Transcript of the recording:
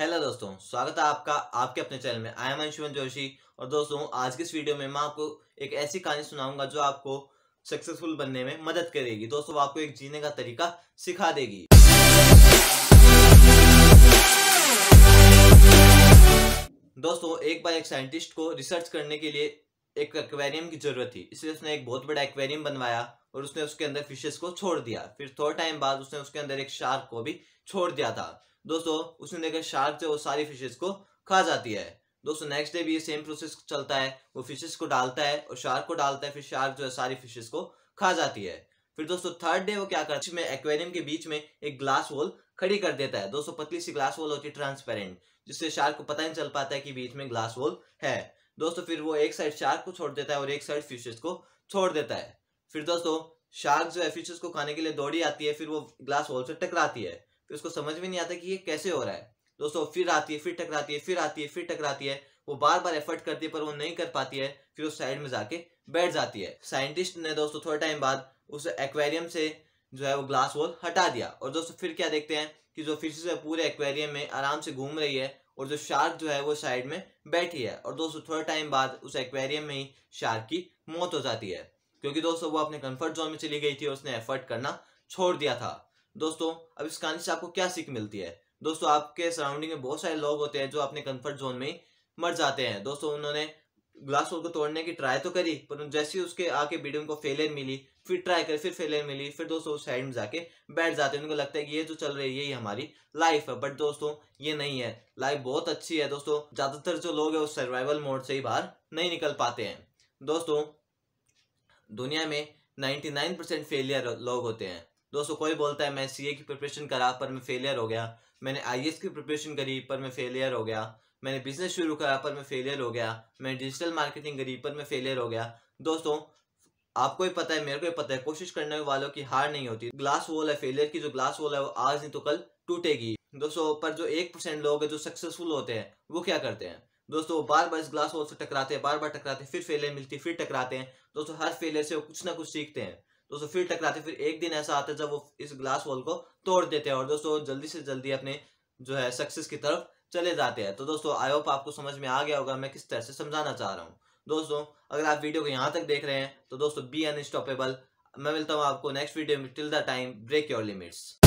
Hello दोस्तों, स्वागत है आपका आपके अपने चैनल में। I am Anshuman Joshi. और दोस्तों, आज के इस वीडियो में मैं आपको एक ऐसी कहानी सुनाऊंगा जो आपको सक्सेसफुल बनने में मदद करेगी। दोस्तों, वो आपको एक जीने का तरीका सिखा देगी। दोस्तों, एक बार एक साइंटिस्ट को रिसर्च करने के लिए एक एक्वेरियम की जरूरत थी, इसलिए उसने एक बहुत बड़ा एक्वेरियम बनवाया और उसने उसके अंदर फिशेस को छोड़ दिया। फिर थोड़ा टाइम बाद उसने उसके अंदर एक शार्क को भी छोड़ दिया था। दोस्तों, उसने देखा शार्क जो सारी फिशेस को खा जाती है। दोस्तों, नेक्स्ट डे भी ये सेम प्रोसेस चलता है। वो फिशेस को डालता है और शार्क को डालता है, फिर शार्क जो है सारी फिशेस को खा जाती है। फिर दोस्तों, थर्ड डे वो क्या करता है, इसमें एक्वेरियम के बीच में एक ग्लास वॉल खड़ी कर देता है। दोस्तों, पतली सी ग्लास वॉल होती है, ट्रांसपेरेंट, जिससे शार्क को पता नहीं चल पाता है कि बीच में ग्लास वॉल है। दोस्तों, फिर वो एक साइड शार्क को छोड़ देता है और एक साइड फिशेस को छोड़ देता है। फिर दोस्तों, शार्क जो है फिशेस को खाने के लिए दौड़ी आती है, फिर वो ग्लास वॉल से टकराती है। फिर उसको समझ में नहीं आता कि ये कैसे हो रहा है। दोस्तों, फिर आती है, फिर टकराती है, फिर आती है, फिर टकराती है। वो बार बार एफर्ट करती है पर वो नहीं कर पाती है। फिर उस साइड में जाके बैठ जाती है। साइंटिस्ट ने दोस्तों थोड़ा टाइम बाद उस एक्वेरियम से जो है वो ग्लास वॉल हटा दिया। और दोस्तों, फिर क्या देखते हैं कि जो फिशेस है पूरे एक्वेरियम में आराम से घूम रही है और जो शार्क जो है वो साइड में बैठी है। और दोस्तों, थोड़ा टाइम बाद उस एक्वेरियम में ही शार्क की मौत हो जाती है, क्योंकि दोस्तों वो अपने कंफर्ट जोन में चली गई थी और उसने एफर्ट करना छोड़ दिया था। दोस्तों, अब इस कहानी से आपको क्या सीख मिलती है। दोस्तों, आपके सराउंडिंग में बहुत सारे लोग होते हैं जो अपने कंफर्ट जोन में मर जाते हैं। दोस्तों, उन्होंने ग्लास वॉल को तोड़ने की ट्राई तो करी, पर जैसे ही उसके आके बीडियम को फेलियर मिली, फिर ट्राई करी, फिर फेलियर मिली, फिर दोस्तों उस साइड में जाके बैठ जाते हैं। उनको लगता है कि ये जो चल रही है ये हमारी लाइफ है, बट दोस्तों ये नहीं है। लाइफ बहुत अच्छी है। दोस्तों, ज्यादातर जो लोग है वो सर्वाइवल मोड से ही बाहर नहीं निकल पाते हैं। दोस्तों, दुनिया में 99% फेलियर लोग होते हैं। दोस्तों, कोई बोलता है मैं सीए की प्रिपरेशन करा पर मैं फेलियर हो गया, मैंने आईएएस की प्रिपरेशन करी पर मैं फेलियर हो गया, मैंने बिजनेस शुरू करा पर मैं फेलियर हो गया, मैंने डिजिटल मार्केटिंग करी पर मैं फेलियर हो गया। दोस्तों, आपको ही पता है, मेरे को ही पता है, कोशिश करने वालों की हार नहीं होती। ग्लास वॉल है फेलियर की, जो ग्लास वॉल है वो आज नहीं तो कल टूटेगी। दोस्तों, पर जो 1% लोग है जो सक्सेसफुल होते हैं वो क्या करते हैं। दोस्तों, वो बार बार इस ग्लास वॉल से टकराते हैं, बार बार टकराते हैं, फिर फेलियर मिलती है, फिर टकराते हैं। दोस्तों, हर फेलियर से वो कुछ ना कुछ सीखते हैं। दोस्तों, फिर टकराते, फिर एक दिन ऐसा आता है जब वो इस ग्लास वॉल को तोड़ देते हैं और दोस्तों जल्दी से जल्दी अपने जो है सक्सेस की तरफ चले जाते हैं। तो दोस्तों, आई होप आपको समझ में आ गया होगा मैं किस तरह से समझाना चाह रहा हूँ। दोस्तों, अगर आप वीडियो को यहाँ तक देख रहे हैं तो दोस्तों बी अनस्टॉपेबल। मैं मिलता हूँ आपको नेक्स्ट वीडियो में। Till the time, break your limits.